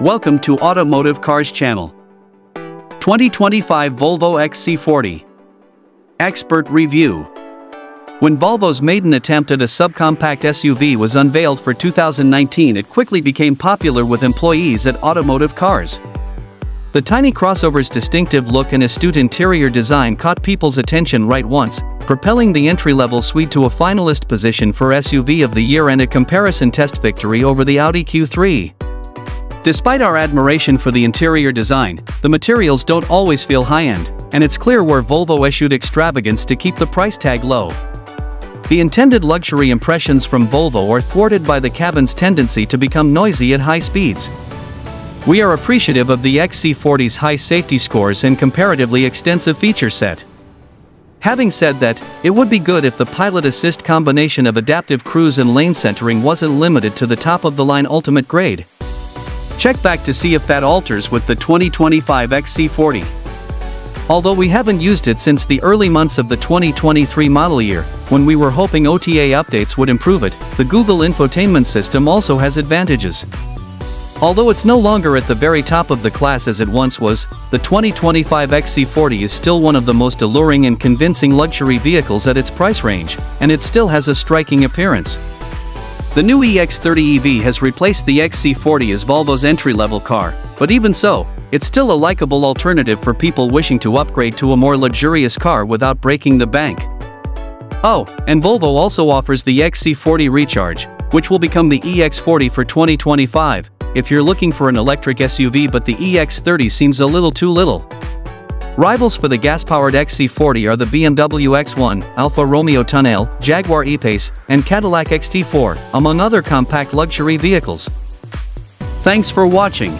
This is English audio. Welcome to Automotive Cars Channel. 2025 Volvo XC40 Expert Review. When Volvo's maiden attempt at a subcompact SUV was unveiled for 2019, it quickly became popular with employees at Automotive Cars. The tiny crossover's distinctive look and astute interior design caught people's attention right once, propelling the entry-level Swede to a finalist position for SUV of the Year and a comparison test victory over the Audi Q3. Despite our admiration for the interior design, the materials don't always feel high-end, and it's clear where Volvo eschewed extravagance to keep the price tag low. The intended luxury impressions from Volvo are thwarted by the cabin's tendency to become noisy at high speeds. We are appreciative of the XC40's high safety scores and comparatively extensive feature set. Having said that, it would be good if the Pilot Assist combination of adaptive cruise and lane centering wasn't limited to the top-of-the-line ultimate grade. Check back to see if that alters with the 2025 XC40. Although we haven't used it since the early months of the 2023 model year, when we were hoping OTA updates would improve it, the Google infotainment system also has advantages. Although it's no longer at the very top of the class as it once was, the 2025 XC40 is still one of the most alluring and convincing luxury vehicles at its price range, and it still has a striking appearance. The new EX30 EV has replaced the XC40 as Volvo's entry-level car, but even so, it's still a likable alternative for people wishing to upgrade to a more luxurious car without breaking the bank. Oh, and Volvo also offers the XC40 Recharge, which will become the EX40 for 2025, if you're looking for an electric SUV, but the EX30 seems a little too little. Rivals for the gas-powered XC40 are the BMW X1, Alfa Romeo Tonale, Jaguar E-Pace, and Cadillac XT4, among other compact luxury vehicles. Thanks for watching.